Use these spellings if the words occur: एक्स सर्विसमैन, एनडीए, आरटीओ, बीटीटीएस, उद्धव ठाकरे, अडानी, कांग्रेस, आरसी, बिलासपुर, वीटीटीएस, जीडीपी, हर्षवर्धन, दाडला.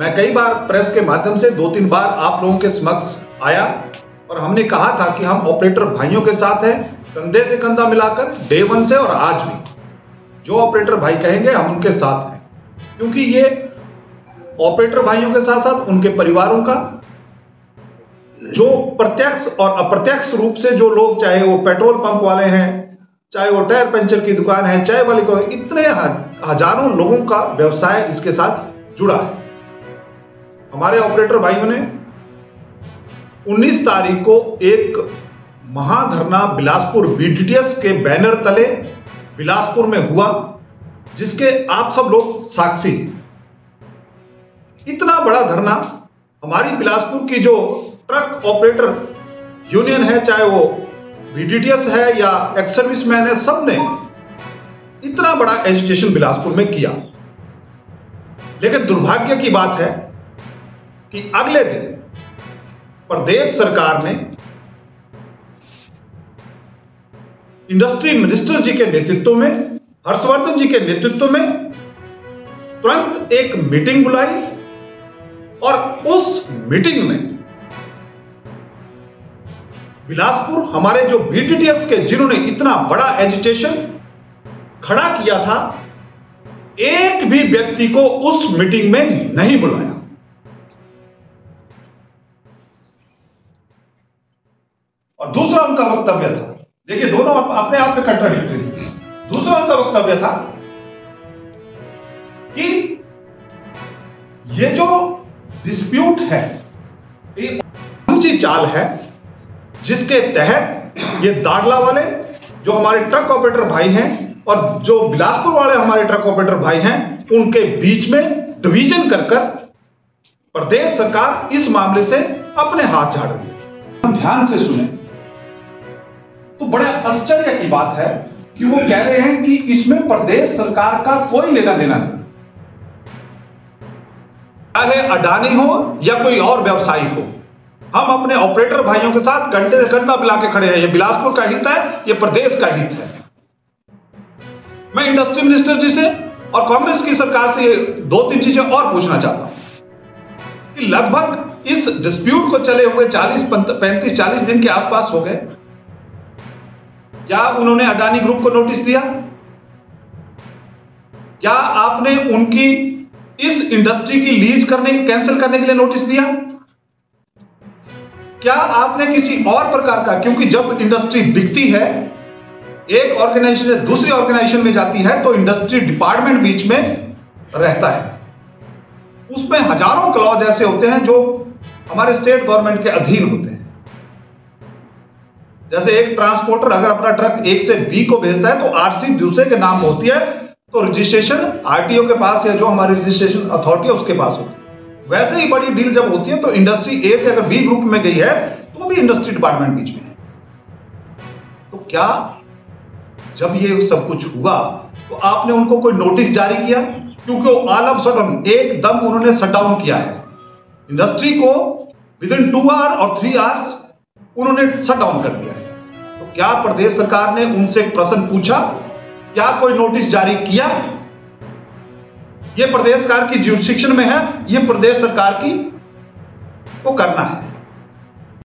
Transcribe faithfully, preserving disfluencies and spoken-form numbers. मैं कई बार प्रेस के माध्यम से दो तीन बार आप लोगों के समक्ष आया और हमने कहा था कि हम ऑपरेटर भाइयों के साथ हैं, कंधे से कंधा मिलाकर डे वन से और आज भी जो ऑपरेटर भाई कहेंगे हम उनके साथ हैं, क्योंकि ये ऑपरेटर भाइयों के साथ साथ उनके परिवारों का जो प्रत्यक्ष और अप्रत्यक्ष रूप से जो लोग, चाहे वो पेट्रोल पंप वाले हैं, चाहे वो टायर पंचर की दुकान है, चाय वाले को, इतने हजारों लोगों का व्यवसाय इसके साथ जुड़ा है। हमारे ऑपरेटर भाइयों ने उन्नीस तारीख को एक महाधरना बिलासपुर वीटीटीएस के बैनर तले बिलासपुर में हुआ, जिसके आप सब लोग साक्षी। इतना बड़ा धरना हमारी बिलासपुर की जो ट्रक ऑपरेटर यूनियन है, चाहे वो वीटीटीएस है या एक्स सर्विसमैन है, सब ने इतना बड़ा एजिटेशन बिलासपुर में किया। लेकिन दुर्भाग्य की बात है कि अगले दिन प्रदेश सरकार ने इंडस्ट्री मिनिस्टर जी के नेतृत्व में, हर्षवर्धन जी के नेतृत्व में तुरंत एक मीटिंग बुलाई और उस मीटिंग में बिलासपुर हमारे जो बीटीटीएस के, जिन्होंने इतना बड़ा एजिटेशन खड़ा किया था, एक भी व्यक्ति को उस मीटिंग में नहीं बुलाया। दूसरा उनका वक्तव्य था, देखिए दोनों अपने आप में कंट्राडिक्टरी। दूसरा उनका वक्तव्य था कि ये जो डिस्प्यूट है ये ऊंची चाल है, जिसके तहत ये दाडला वाले जो हमारे ट्रक ऑपरेटर भाई हैं और जो बिलासपुर वाले हमारे ट्रक ऑपरेटर भाई हैं, उनके बीच में डिवीजन कर कर प्रदेश सरकार इस मामले से अपने हाथ झाड़ रही है। हम ध्यान से सुने तो बड़े आश्चर्य की बात है कि वो कह रहे हैं कि इसमें प्रदेश सरकार का कोई लेना देना नहीं, चाहे अडानी हो या कोई और व्यवसायी हो, हम अपने ऑपरेटर भाइयों के साथ कंधे से कंधा मिला के खड़े हैं। ये बिलासपुर का हित है, ये प्रदेश का हित है। मैं इंडस्ट्री मिनिस्टर जी से और कांग्रेस की सरकार से दो तीन चीजें और पूछना चाहता हूं। लगभग इस डिस्प्यूट को चले हुए चालीस पैंतीस चालीस दिन के आसपास हो गए, क्या उन्होंने अडानी ग्रुप को नोटिस दिया? क्या आपने उनकी इस इंडस्ट्री की लीज करने कैंसिल करने के लिए नोटिस दिया? क्या आपने किसी और प्रकार का, क्योंकि जब इंडस्ट्री बिकती है एक ऑर्गेनाइजेशन से दूसरी ऑर्गेनाइजेशन में जाती है तो इंडस्ट्री डिपार्टमेंट बीच में रहता है, उसमें हजारों क्लॉज ऐसे होते हैं जो हमारे स्टेट गवर्नमेंट के अधीन होते हैं। जैसे एक ट्रांसपोर्टर अगर अपना ट्रक एक से बी को भेजता है तो आरसी दूसरे के नाम होती है, तो रजिस्ट्रेशन आरटीओ के पास या जो हमारी रजिस्ट्रेशन अथॉरिटी है उसके पास होती है। वैसे ही बड़ी डील जब होती है तो इंडस्ट्री ए से अगर बी ग्रुप में गई है तो भी इंडस्ट्री डिपार्टमेंट बीच में है। तो क्या जब ये सब कुछ हुआ तो आपने उनको कोई नोटिस जारी किया? क्योंकि वो ऑल ऑफ सडन एकदम उन्होंने शटडाउन किया है इंडस्ट्री को, विद इन टू आवर और थ्री आवर्स उन्होंने शटडाउन कर दिया है। तो क्या प्रदेश सरकार ने उनसे एक प्रश्न पूछा? क्या कोई नोटिस जारी किया? ये प्रदेश सरकार की ज्यूरिडिक्शन में है, ये प्रदेश सरकार की को करना है।